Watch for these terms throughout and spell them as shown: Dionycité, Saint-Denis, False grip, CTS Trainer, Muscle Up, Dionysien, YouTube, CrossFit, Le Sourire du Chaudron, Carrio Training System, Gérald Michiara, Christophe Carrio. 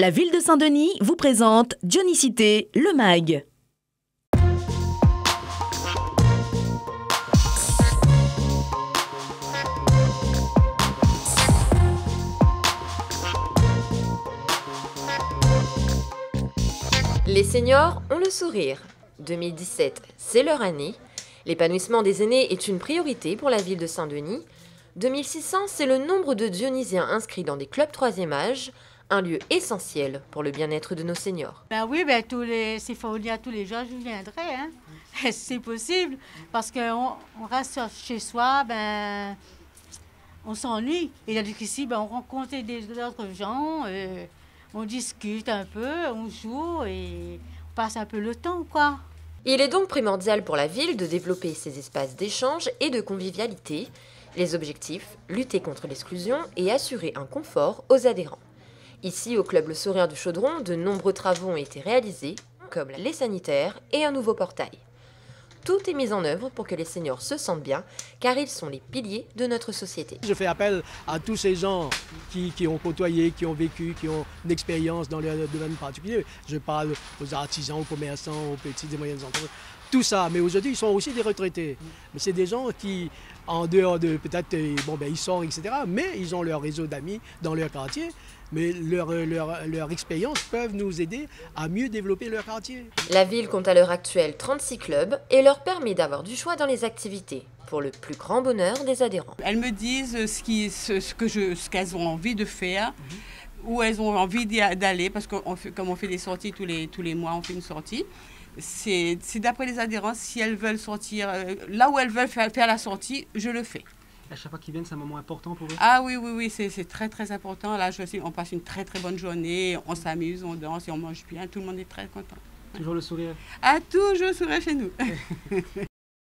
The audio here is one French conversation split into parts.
La ville de Saint-Denis vous présente Dionycité, le mag. Les seniors ont le sourire. 2017, c'est leur année. L'épanouissement des aînés est une priorité pour la ville de Saint-Denis. 2600, c'est le nombre de Dionysiens inscrits dans des clubs 3e âge. Un lieu essentiel pour le bien-être de nos seniors. Ben oui, ben s'il faut venir tous les jours, je viendrai, hein, c'est possible, parce qu'on reste chez soi, ben, on s'ennuie. Et là, ici, ben, on rencontre d'autres gens, on discute un peu, on joue et on passe un peu le temps, quoi. Il est donc primordial pour la ville de développer ces espaces d'échange et de convivialité. Les objectifs, lutter contre l'exclusion et assurer un confort aux adhérents. Ici, au club Le Sourire du Chaudron, de nombreux travaux ont été réalisés, comme les sanitaires et un nouveau portail. Tout est mis en œuvre pour que les seniors se sentent bien, car ils sont les piliers de notre société. Je fais appel à tous ces gens qui ont côtoyé, qui ont vécu, qui ont une expérience dans le domaine particulier. Je parle aux artisans, aux commerçants, aux petites et moyennes entreprises. Tout ça, mais aujourd'hui, ils sont aussi des retraités. Mais c'est des gens qui, en dehors de peut-être, bon, ben, ils sortent, etc., mais ils ont leur réseau d'amis dans leur quartier, mais leur expérience peuvent nous aider à mieux développer leur quartier. La ville compte à l'heure actuelle 36 clubs et leur permet d'avoir du choix dans les activités, pour le plus grand bonheur des adhérents. Elles me disent ce qu'elles ont envie de faire, où elles ont envie d'aller, parce que comme on fait des sorties tous les mois, on fait une sortie. C'est d'après les adhérents, si elles veulent sortir, là où elles veulent faire la sortie, je le fais. À chaque fois qu'ils viennent, c'est un moment important pour eux? Ah oui, oui, oui, c'est très, très important. Là, je sais, on passe une très, très bonne journée, on s'amuse, on danse et on mange bien. Tout le monde est très content. Toujours le sourire? Ah, toujours le sourire chez nous.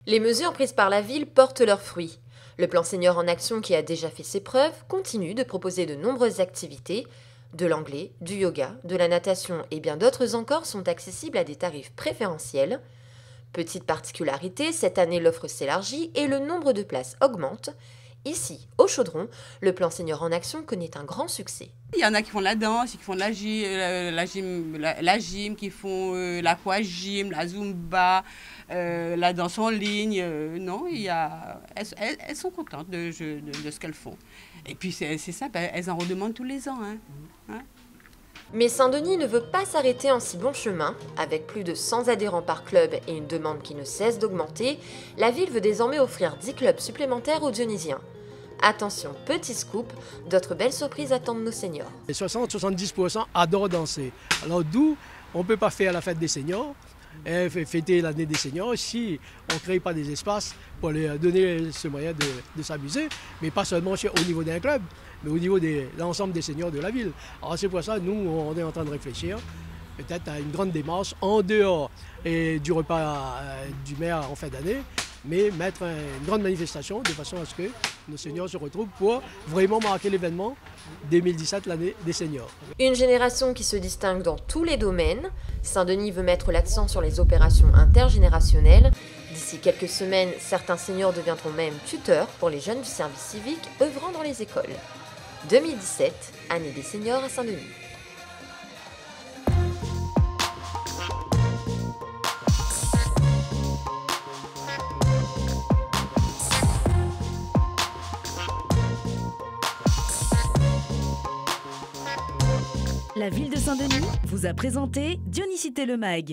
Les mesures prises par la ville portent leurs fruits. Le plan Senior en Action, qui a déjà fait ses preuves, continue de proposer de nombreuses activités. De l'anglais, du yoga, de la natation et bien d'autres encore sont accessibles à des tarifs préférentiels. Petite particularité, cette année l'offre s'élargit et le nombre de places augmente. Ici, au Chaudron, le plan Senior en Action connaît un grand succès. Il y en a qui font de la danse, qui font de la gym, qui font l'aquagym, la zumba, la danse en ligne. Non, il y a, elles sont contentes de ce qu'elles font. Et puis c'est ça, elles en redemandent tous les ans. Hein. Hein? Mais Saint-Denis ne veut pas s'arrêter en si bon chemin. Avec plus de 100 adhérents par club et une demande qui ne cesse d'augmenter, la ville veut désormais offrir 10 clubs supplémentaires aux Dionysiens. Attention, petit scoop, d'autres belles surprises attendent nos seniors. Les 60-70% adorent danser. Alors d'où on ne peut pas faire la fête des seniors, fêter l'année des seniors, si on ne crée pas des espaces pour leur donner ce moyen de s'amuser, mais pas seulement au niveau d'un club, mais au niveau de l'ensemble des seniors de la ville. Alors c'est pour ça que nous, on est en train de réfléchir peut-être à une grande démarche en dehors du repas du maire en fin d'année, mais mettre une grande manifestation de façon à ce que nos seniors se retrouvent pour vraiment marquer l'événement 2017, l'année des seniors. Une génération qui se distingue dans tous les domaines. Saint-Denis veut mettre l'accent sur les opérations intergénérationnelles. D'ici quelques semaines, certains seniors deviendront même tuteurs pour les jeunes du service civique œuvrant dans les écoles. 2017, année des seniors à Saint-Denis. La ville de Saint-Denis vous a présenté Dionycité le mag.